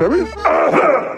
There is...